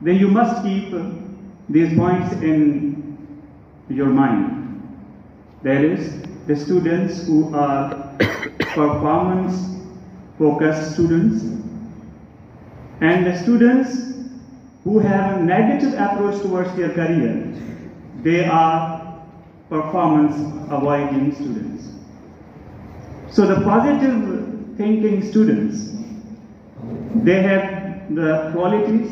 then you must keep these points in your mind. That is, the students who are performance-focused students and the students who have a negative approach towards their career, they are performance-avoiding students. So the positive thinking students, they have the qualities: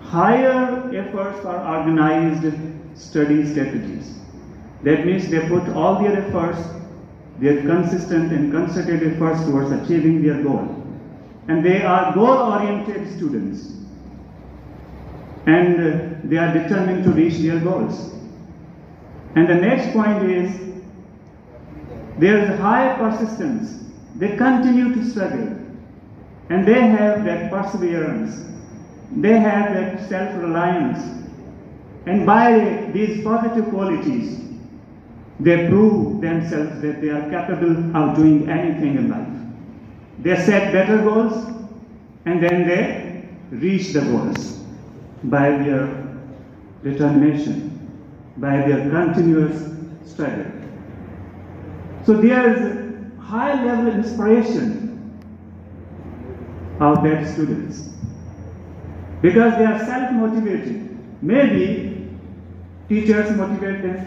higher efforts for organized study strategies. That means they put all their efforts, their consistent and concerted efforts towards achieving their goal. And they are goal-oriented students. And they are determined to reach their goals. And the next point is, there is high persistence. They continue to struggle. And they have that perseverance. They have that self-reliance. And by these positive qualities, they prove themselves that they are capable of doing anything in life. They set better goals, and then they reach the goals by their determination, by their continuous struggle. So there is high-level inspiration of their students, because they are self-motivated. Maybe teachers motivate them,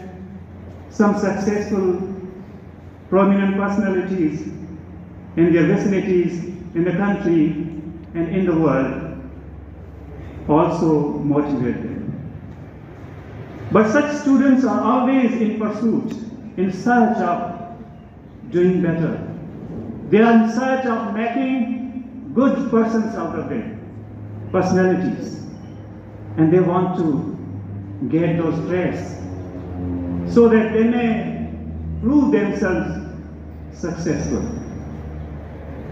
some successful, prominent personalities in their vicinities, in the country, and in the world also motivate them. But such students are always in pursuit, in search of doing better. They are in search of making good persons out of them, personalities. And they want to get those traits so that they may prove themselves successful.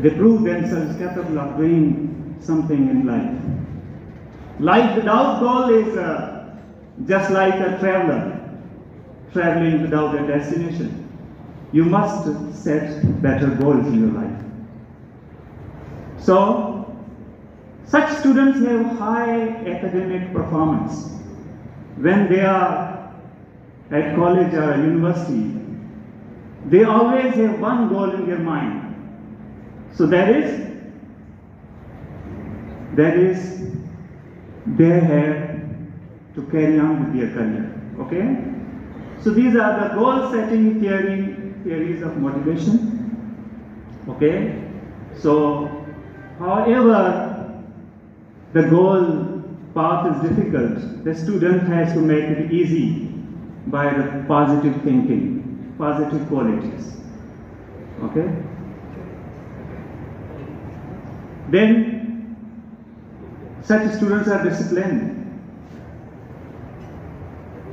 They prove themselves capable of doing something in life. Life without goal is just like a traveler, traveling without a destination. You must set better goals in your life. So, such students have high academic performance. When they are at college or university, they always have one goal in their mind. So that is, they have to carry on with their career, okay? So these are the goal-setting theories of motivation, okay? So, however, the goal path is difficult. The student has to make it easy by the positive thinking, positive qualities, okay? Then, such students are disciplined.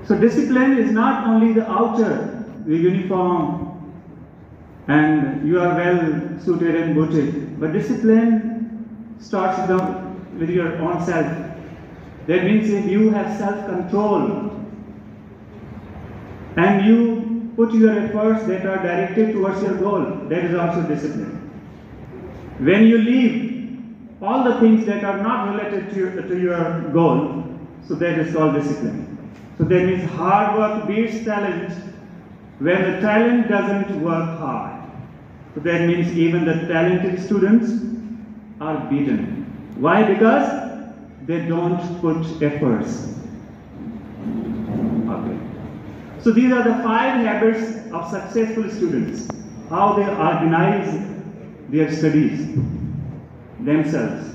So discipline is not only the outer, the uniform, and you are well suited and booted, but discipline starts with your own self. That means if you have self-control and you put your efforts that are directed towards your goal, that is also discipline. When you leave all the things that are not related to your goal, so that is called discipline. So that means hard work beats talent when the talent doesn't work hard. So that means even the talented students are beaten. Why? Because they don't put efforts. Okay. So these are the 5 habits of successful students, how they organize their studies themselves.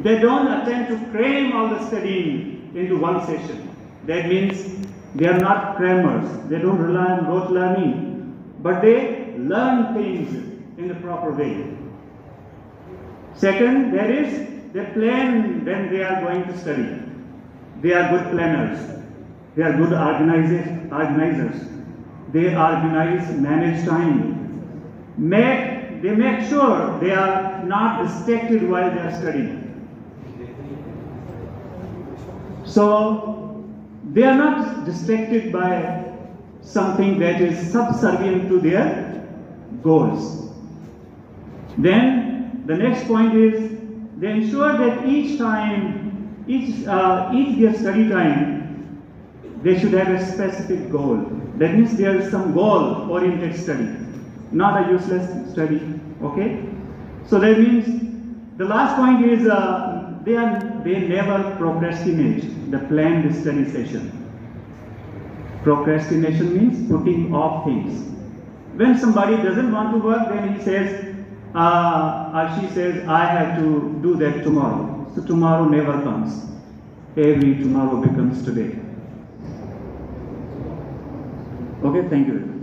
They don't attempt to cram all the studying into one session. That means they are not crammers. They don't rely on rote learning, but they learn things in the proper way. Second, there is they plan when they are going to study. They are good planners. They are good organizers. They organize, manage time. They make sure they are not distracted while they are studying. So, they are not distracted by something that is subservient to their goals. Then, the next point is They ensure that each their study time, they should have a specific goal. That means there is some goal-oriented study, not a useless study. Okay. So that means the last point is they never procrastinate the planned study session. Procrastination means putting off things. When somebody doesn't want to work, then he says or she says, I have to do that tomorrow. So tomorrow never comes. Every tomorrow becomes today. Okay, thank you.